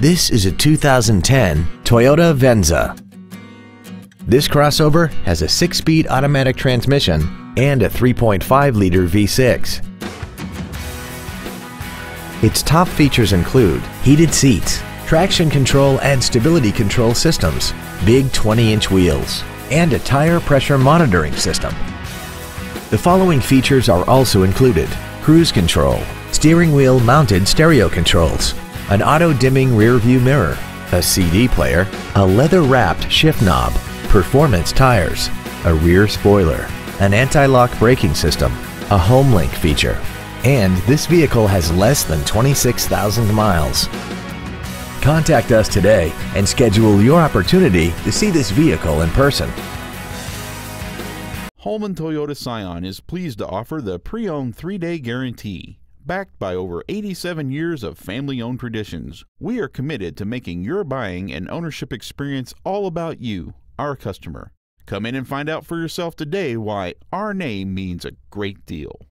This is a 2010 Toyota Venza. This crossover has a 6-speed automatic transmission and a 3.5-liter V6. Its top features include heated seats, traction control and stability control systems, big 20-inch wheels, and a tire pressure monitoring system. The following features are also included: cruise control, steering wheel mounted stereo controls, an auto-dimming rear-view mirror, a CD player, a leather-wrapped shift knob, performance tires, a rear spoiler, an anti-lock braking system, a home link feature, and this vehicle has less than 26,000 miles. Contact us today and schedule your opportunity to see this vehicle in person. Holman Toyota Scion is pleased to offer the pre-owned 3-day guarantee. Backed by over 87 years of family-owned traditions, we are committed to making your buying and ownership experience all about you, our customer. Come in and find out for yourself today why our name means a great deal.